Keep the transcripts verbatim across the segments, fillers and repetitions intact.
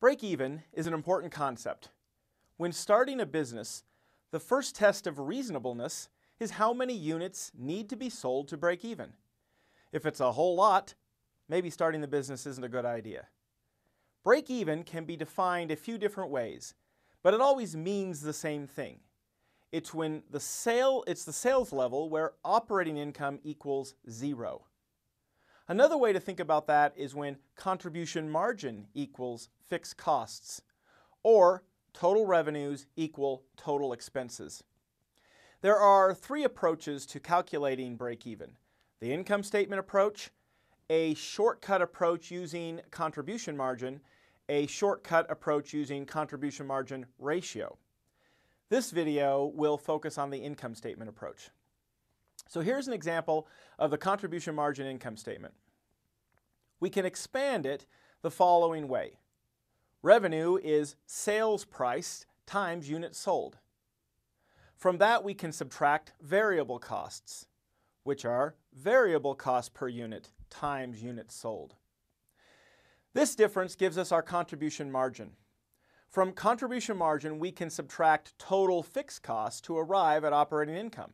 Break-even is an important concept. When starting a business, the first test of reasonableness is how many units need to be sold to break even. If it's a whole lot, maybe starting the business isn't a good idea. Break-even can be defined a few different ways, but it always means the same thing. It's when the sale, it's the sales level where operating income equals zero. Another way to think about that is when contribution margin equals fixed costs, or total revenues equal total expenses. There are three approaches to calculating break-even: the income statement approach, a shortcut approach using contribution margin, a shortcut approach using contribution margin ratio. This video will focus on the income statement approach. So here's an example of the contribution margin income statement. We can expand it the following way. Revenue is sales price times units sold. From that we can subtract variable costs, which are variable cost per unit times units sold. This difference gives us our contribution margin. From contribution margin, we can subtract total fixed costs to arrive at operating income.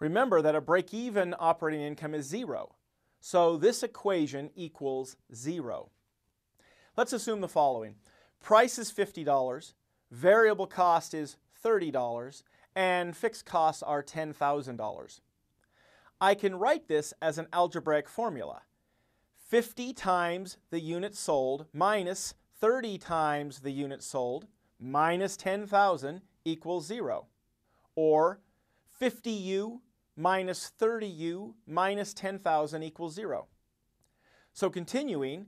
Remember that a break-even operating income is zero, so this equation equals zero. Let's assume the following. Price is fifty dollars, variable cost is thirty dollars, and fixed costs are ten thousand dollars. I can write this as an algebraic formula. fifty times the unit sold minus thirty times the unit sold minus ten thousand equals zero. Or fifty U minus thirty U minus ten thousand equals zero. So continuing,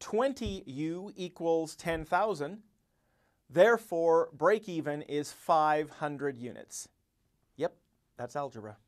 twenty U equals ten thousand, therefore break-even is five hundred units. Yep, that's algebra.